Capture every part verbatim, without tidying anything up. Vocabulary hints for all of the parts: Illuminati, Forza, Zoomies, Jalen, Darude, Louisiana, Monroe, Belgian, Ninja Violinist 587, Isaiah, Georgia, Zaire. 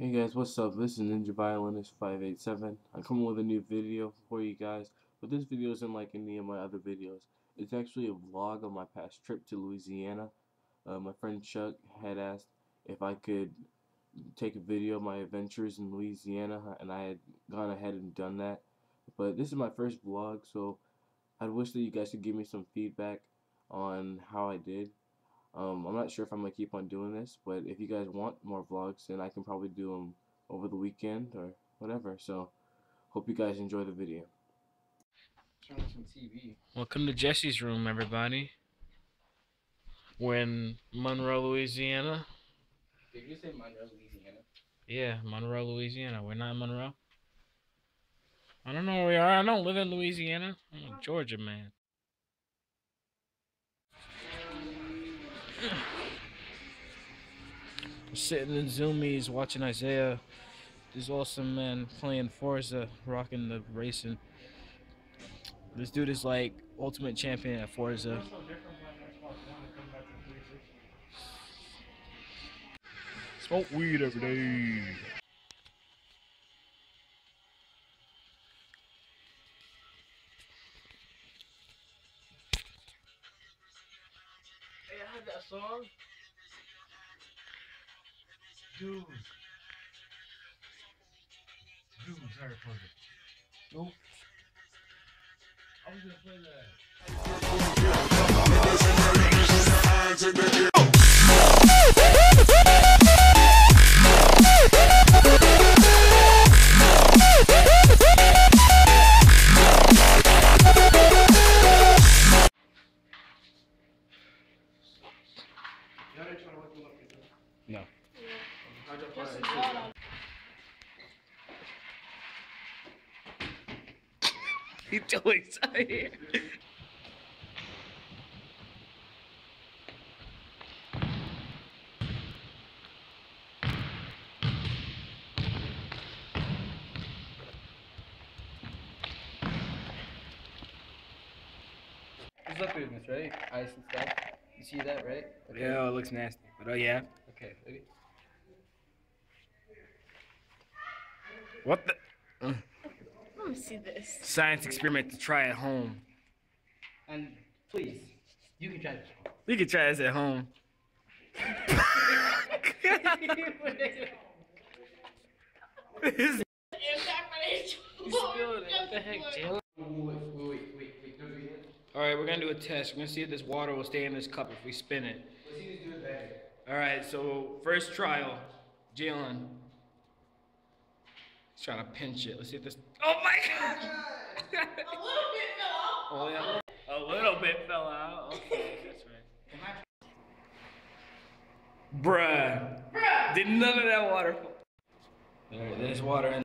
Hey guys, what's up? This is Ninja Violinist five eight seven. I come with a new video for you guys, but this video isn't like any of my other videos. It's actually a vlog of my past trip to Louisiana. Uh, my friend Chuck had asked if I could take a video of my adventures in Louisiana, and I had gone ahead and done that. But this is my first vlog, so I'd wish that you guys could give me some feedback on how I did. Um, I'm not sure if I'm going to keep on doing this, but if you guys want more vlogs, then I can probably do them over the weekend or whatever. So, hope you guys enjoy the video. Turn on some T V. Welcome to Jesse's room, everybody. We're in Monroe, Louisiana. Did you say Monroe, Louisiana? Yeah, Monroe, Louisiana. We're not in Monroe. I don't know where we are. I don't live in Louisiana. I'm in Georgia, man. I'm sitting in Zoomies watching Isaiah, this awesome man playing Forza, rocking the racing. This dude is like ultimate champion at Forza. Smoke weed every day. Hey, I heard that song. Dude. Dude, sorry for it. Nope. I was gonna play that. No. He's doing Zaire. It's up in this, right? Ice and stuff. You see that, right? Okay. Yeah, it looks nasty. But oh yeah. Okay, ready? What the? Uh. Let me see this. Science experiment to try at home. And please, you can try this. You can try this at home. This is you spilled it. What the heck, Jalen? Wait, wait, wait, wait. Don't do it yet. Alright, we're gonna do a test. We're gonna see if this water will stay in this cup if we spin it. Let's see if you do it better. Alright, so first trial, Jalen. Let's try to pinch it. Let's see if this. Oh my God! A little bit fell out. Oh yeah. A little bit fell out. Okay, that's right. Bruh. Bruh. Did none of that water fall? Alright, there's water in.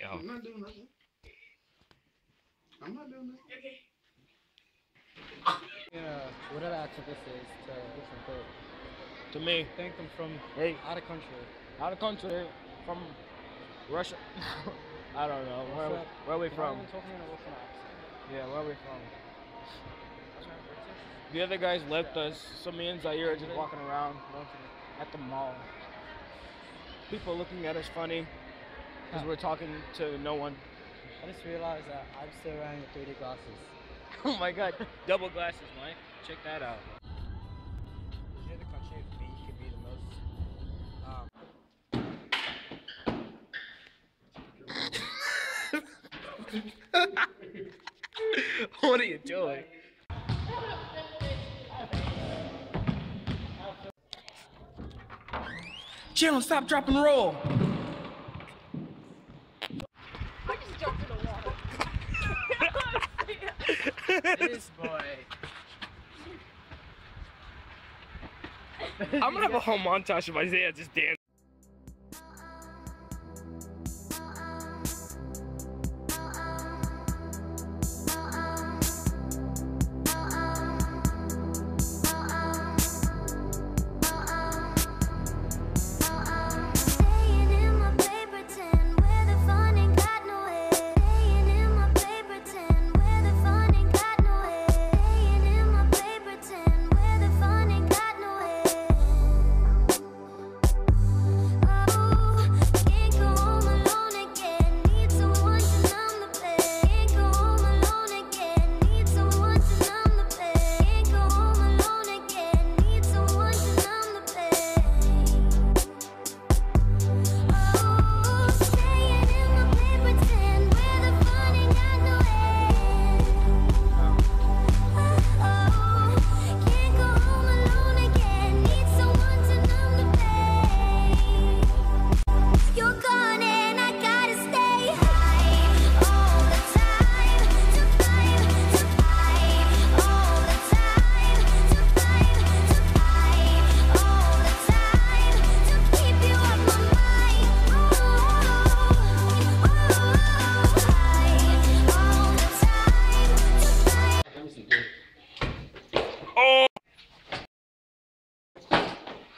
Yo. I'm not doing nothing. I'm not doing nothing. Okay. Yeah, whatever accent this is to different people. To me. Thank them from hey. out of country. Out of country. From Russia. I don't know. Where, where, where are we from? Yeah, where are we from? The other guys left yeah. us. So me and Zaire are just walking around at the mall. People looking at us funny because huh. we're talking to no one. I just realized that I'm still wearing three D glasses. Oh my God, double glasses, Mike. Check that out. Is there the country of beef could be the most? Um. What are you doing? Jalen, stop, drop, and roll. This boy. I'm gonna have a whole montage of Isaiah just dancing.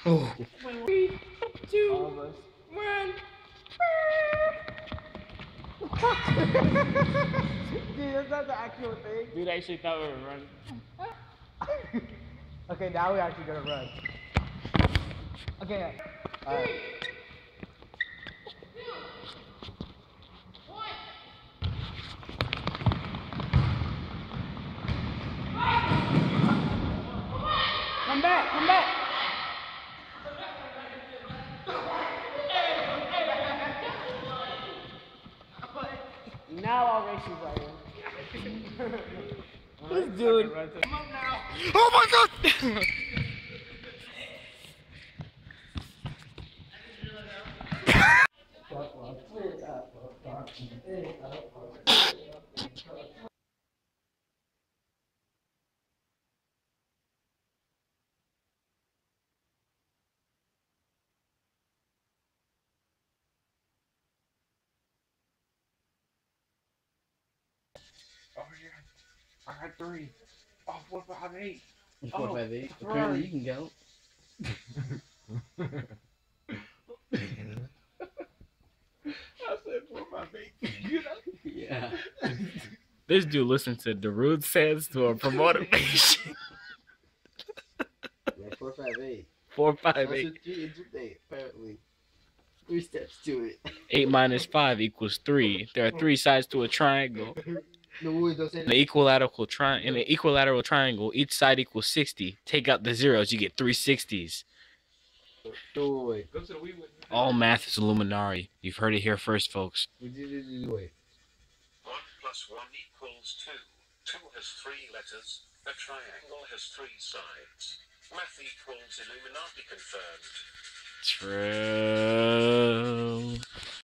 Oh. Three, two, one. Dude, that's not the actual thing. Dude, I actually thought we were running. Okay, now we're actually gonna run. Okay. All right. Come back, come back. Now I'll race you, Brian. This dude. Come on now. Oh my God! Oh yeah, I had three. Oh, what about eight? What about oh, eight? Apparently you can go. I said, what about eight? You know? Yeah. This dude listened to Darude Sands to a promoter. Yeah, four five eight. Four five oh, eight. It's a day, apparently. Three steps to it. Eight minus five equals three. There are three sides to a triangle. No, an equilateral tri in an equilateral triangle, each side equals sixty. Take out the zeros, you get three sixties. All math is Illuminari. You've heard it here first, folks. One plus one equals two. Two has three letters. A triangle has three sides. Math equals Illuminati confirmed. True.